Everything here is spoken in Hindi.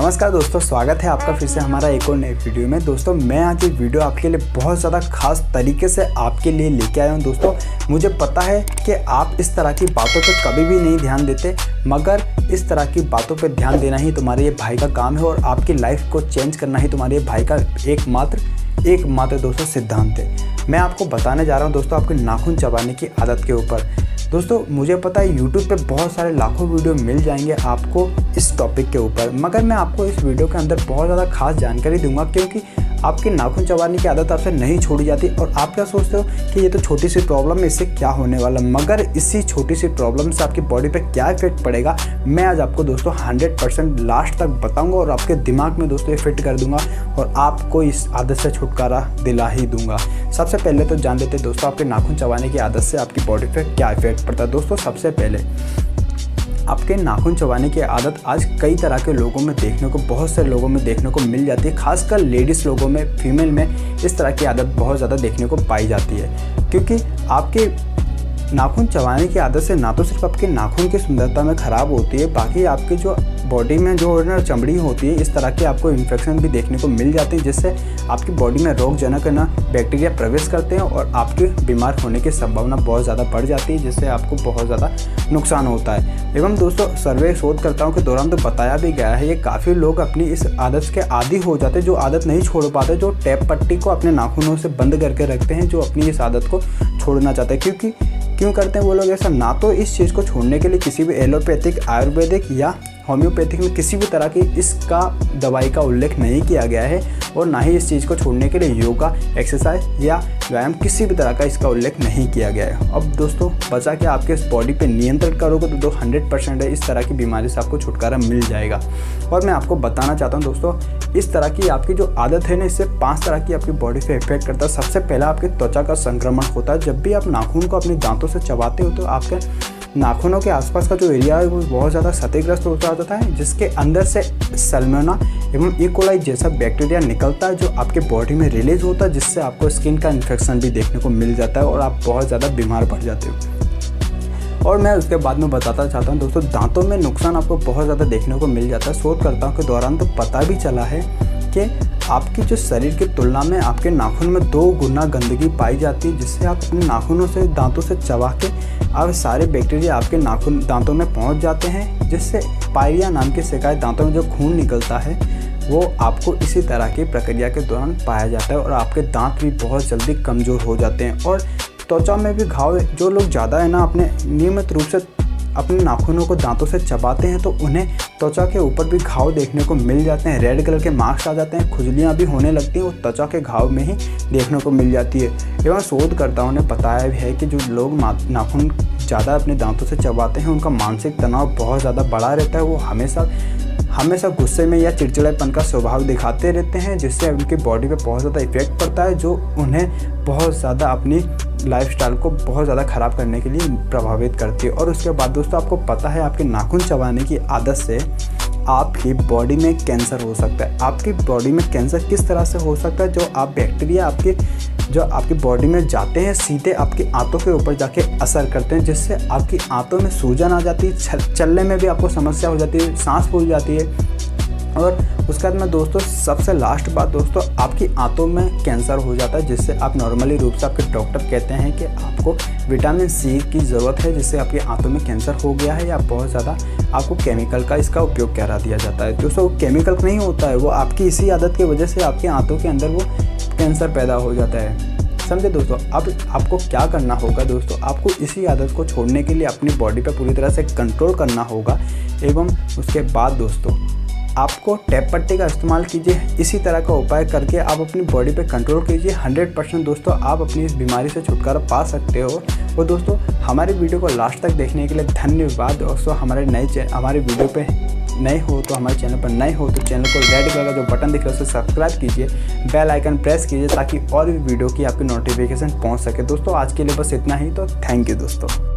नमस्कार दोस्तों, स्वागत है आपका फिर से हमारा एक और नए वीडियो में। दोस्तों मैं आज एक वीडियो आपके लिए बहुत ज़्यादा खास तरीके से आपके लिए लेके आया हूँ। दोस्तों मुझे पता है कि आप इस तरह की बातों पर कभी भी नहीं ध्यान देते, मगर इस तरह की बातों पर ध्यान देना ही तुम्हारे ये भाई का काम है और आपकी लाइफ को चेंज करना ही तुम्हारे भाई का एकमात्र दोस्तों सिद्धांत है। मैं आपको बताने जा रहा हूँ दोस्तों आपके नाखून चबाने की आदत के ऊपर। दोस्तों मुझे पता है YouTube पे बहुत सारे लाखों वीडियो मिल जाएंगे आपको इस टॉपिक के ऊपर, मगर मैं आपको इस वीडियो के अंदर बहुत ज़्यादा खास जानकारी दूंगा, क्योंकि आपकी नाखून चबाने की आदत आपसे नहीं छोड़ी जाती। और आप क्या सोचते हो कि ये तो छोटी सी प्रॉब्लम है, इससे क्या होने वाला, मगर इसी छोटी सी प्रॉब्लम से आपकी बॉडी पे क्या इफेक्ट पड़ेगा, मैं आज आपको दोस्तों 100% लास्ट तक बताऊंगा और आपके दिमाग में दोस्तों ये फिट कर दूंगा और आपको इस आदत से छुटकारा दिला ही दूंगा। सबसे पहले तो जान लेते दोस्तों आपके नाखून चबाने की आदत से आपकी बॉडी पर क्या इफेक्ट पड़ता है। दोस्तों सबसे पहले आपके नाखून चबाने की आदत आज कई तरह के लोगों में देखने को, बहुत सारे लोगों में देखने को मिल जाती है। खासकर लेडीज़ लोगों में, फीमेल में इस तरह की आदत बहुत ज़्यादा देखने को पाई जाती है, क्योंकि आपके नाखून चबाने की आदत से ना तो सिर्फ आपके नाखून की सुंदरता में ख़राब होती है, बाकी आपके जो बॉडी में जो ओरिजिनल चमड़ी होती है इस तरह के आपको इन्फेक्शन भी देखने को मिल जाते हैं, जिससे आपकी बॉडी में रोगजनक ना बैक्टीरिया प्रवेश करते हैं और आपके बीमार होने की संभावना बहुत ज़्यादा बढ़ जाती है, जिससे आपको बहुत ज़्यादा नुकसान होता है। एवं दोस्तों सर्वे शोधकर्ताओं के दौरान तो बताया भी गया है ये काफ़ी लोग अपनी इस आदत के आदी हो जाते हैं, जो आदत नहीं छोड़ पाते, जो टैप पट्टी को अपने नाखूनों से बंद करके रखते हैं, जो अपनी इस आदत को छोड़ना चाहते हैं। क्योंकि क्यों करते हैं वो लोग ऐसा, ना तो इस चीज़ को छोड़ने के लिए किसी भी एलोपैथिक, आयुर्वेदिक या होम्योपैथिक में किसी भी तरह की इसका दवाई का उल्लेख नहीं किया गया है, और ना ही इस चीज़ को छोड़ने के लिए योगा, एक्सरसाइज या व्यायाम किसी भी तरह का इसका उल्लेख नहीं किया गया है। अब दोस्तों बचा के आपके इस बॉडी पे नियंत्रण करोगे तो 100% इस तरह की बीमारी से आपको छुटकारा मिल जाएगा। और मैं आपको बताना चाहता हूँ दोस्तों इस तरह की आपकी जो आदत है ना, इससे 5 तरह की आपकी बॉडी पे इफेक्ट करता है। सबसे पहला आपकी त्वचा का संक्रमण होता है। जब भी आप नाखून को अपने दांतों से चबाते हो तो आपके नाखूनों के आसपास का जो एरिया है वो बहुत ज़्यादा क्षतिग्रस्त होता जाता है, जिसके अंदर से सल्मोना एवं ई कोलाई जैसा बैक्टीरिया निकलता है, जो आपके बॉडी में रिलीज होता है, जिससे आपको स्किन का इन्फेक्शन भी देखने को मिल जाता है और आप बहुत ज़्यादा बीमार पड़ जाते हो। और मैं उसके बाद में बताता चाहता हूँ दोस्तों दांतों में नुकसान आपको बहुत ज़्यादा देखने को मिल जाता है। शोधकर्ताओं के दौरान तो पता भी चला है कि आपके जो शरीर की तुलना में आपके नाखून में 2 गुना गंदगी पाई जाती है, जिससे आप अपने नाखूनों से, दांतों से चबा के अब सारे बैक्टीरिया आपके नाखून, दांतों में पहुंच जाते हैं, जिससे पायरिया नाम की शिकायत, दांतों में जो खून निकलता है वो आपको इसी तरह की प्रक्रिया के दौरान पाया जाता है और आपके दांत भी बहुत जल्दी कमज़ोर हो जाते हैं। और त्वचा में भी घाव, जो लोग ज़्यादा है ना अपने नियमित रूप से अपने नाखूनों को दांतों से चबाते हैं तो उन्हें त्वचा के ऊपर भी घाव देखने को मिल जाते हैं, रेड कलर के मार्क्स आ जाते हैं, खुजलियाँ भी होने लगती हैं, वो त्वचा के घाव में ही देखने को मिल जाती है। एवं शोधकर्ताओं ने बताया भी है कि जो लोग नाखून ज़्यादा अपने दांतों से चबाते हैं उनका मानसिक तनाव बहुत ज़्यादा बढ़ा रहता है, वो हमेशा गुस्से में या चिड़चिड़ापन का स्वभाव दिखाते रहते हैं, जिससे उनकी बॉडी पे बहुत ज़्यादा इफेक्ट पड़ता है, जो उन्हें बहुत ज़्यादा अपनी लाइफस्टाइल को बहुत ज़्यादा ख़राब करने के लिए प्रभावित करती है। और उसके बाद दोस्तों आपको पता है आपके नाखून चबाने की आदत से आपकी बॉडी में कैंसर हो सकता है। आपकी बॉडी में कैंसर किस तरह से हो सकता है, जो आप बैक्टीरिया आपके जो आपकी बॉडी में जाते हैं सीधे आपकी आंतों के ऊपर जाके असर करते हैं, जिससे आपकी आंतों में सूजन आ जाती है, चलने में भी आपको समस्या हो जाती है, सांस फूल जाती है। और उसके बाद में दोस्तों सबसे लास्ट बात दोस्तों आपकी आंतों में कैंसर हो जाता है, जिससे आप नॉर्मली रूप से आपके डॉक्टर कहते हैं कि आपको विटामिन सी की ज़रूरत है, जिससे आपकी आंतों में कैंसर हो गया है या बहुत ज़्यादा आपको केमिकल का इसका उपयोग करा दिया जाता है। दोस्तों केमिकल नहीं होता है, वो आपकी इसी आदत की वजह से आपके आंतों के अंदर वो कैंसर पैदा हो जाता है। समझे दोस्तों, अब आपको क्या करना होगा दोस्तों, आपको इसी आदत को छोड़ने के लिए अपनी बॉडी पर पूरी तरह से कंट्रोल करना होगा। एवं उसके बाद दोस्तों आपको टैप पट्टी का इस्तेमाल कीजिए, इसी तरह का उपाय करके आप अपनी बॉडी पे कंट्रोल कीजिए। 100% दोस्तों आप अपनी इस बीमारी से छुटकारा पा सकते हो। और दोस्तों हमारे वीडियो को लास्ट तक देखने के लिए धन्यवाद। दोस्तों हमारे वीडियो पे नए हो तो हमारे चैनल पर नए हो तो चैनल को रेड कलर का जो बटन दिख रहा है उसे सब्सक्राइब कीजिए, बेल आइकन प्रेस कीजिए ताकि और भी वीडियो की आपकी नोटिफिकेशन पहुँच सके। दोस्तों आज के लिए बस इतना ही, तो थैंक यू दोस्तों।